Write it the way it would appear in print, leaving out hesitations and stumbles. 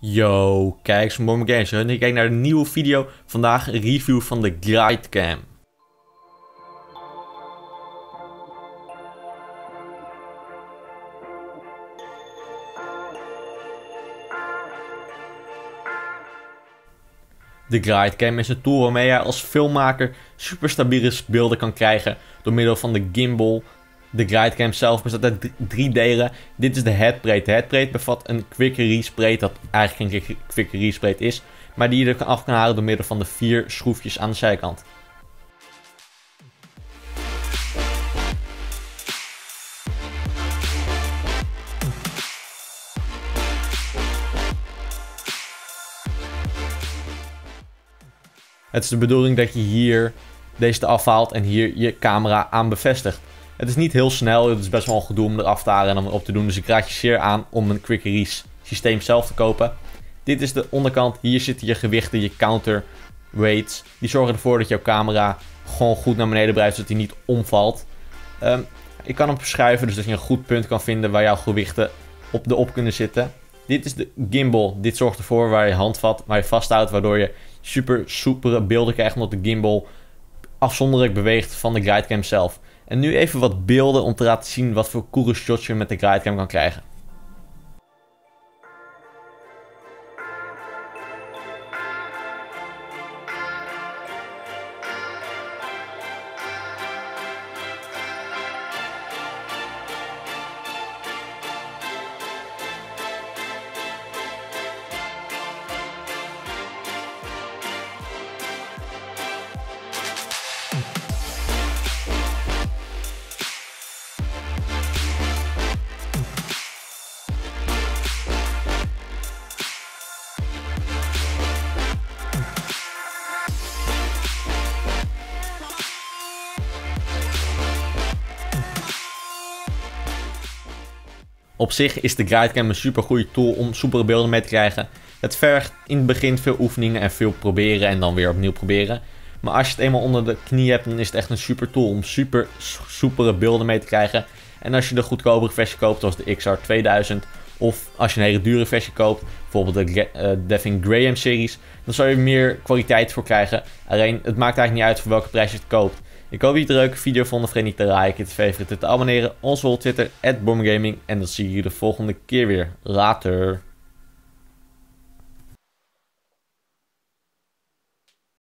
Yo, kijkers van BornByGames, ik kijk naar een nieuwe video. Vandaag een review van de Glidecam. De Glidecam is een tool waarmee je als filmmaker super stabiele beelden kan krijgen door middel van de gimbal. De Glidecam zelf bestaat uit drie delen. Dit is de headplate. De headplate bevat een quick release plate, dat eigenlijk geen quick release plate is, maar die je er af kan halen door middel van de 4 schroefjes aan de zijkant. Het is de bedoeling dat je hier deze eraf haalt en hier je camera aan bevestigt. Het is niet heel snel, het is best wel een gedoe om eraf te halen en dan weer op te doen. Dus ik raad je zeer aan om een quick release systeem zelf te kopen. Dit is de onderkant, hier zitten je gewichten, je counterweights. Die zorgen ervoor dat jouw camera gewoon goed naar beneden blijft, zodat hij niet omvalt. Ik kan hem verschuiven, dus dat je een goed punt kan vinden waar jouw gewichten op kunnen zitten. Dit is de gimbal, dit zorgt ervoor waar je handvat, waar je vasthoudt, waardoor je super soepere beelden krijgt omdat de gimbal afzonderlijk beweegt van de Glidecam zelf. En nu even wat beelden om te laten zien wat voor coole shots je met de Glidecam kan krijgen. Op zich is de Glidecam een super goede tool om soepere beelden mee te krijgen. Het vergt in het begin veel oefeningen en veel proberen en dan weer opnieuw proberen. Maar als je het eenmaal onder de knie hebt, dan is het echt een super tool om super soepere beelden mee te krijgen. En als je de goedkopere versie koopt, zoals de XR2000, of als je een hele dure versie koopt, bijvoorbeeld de Devin Graham series, dan zal je meer kwaliteit voor krijgen. Alleen, het maakt eigenlijk niet uit voor welke prijs je het koopt. Ik hoop dat jullie het een leuke video vonden. Vergeet niet te liken, te favorieten, te abonneren. Ons volg Twitter @BornByGaming. En dan zie je jullie de volgende keer weer. Later.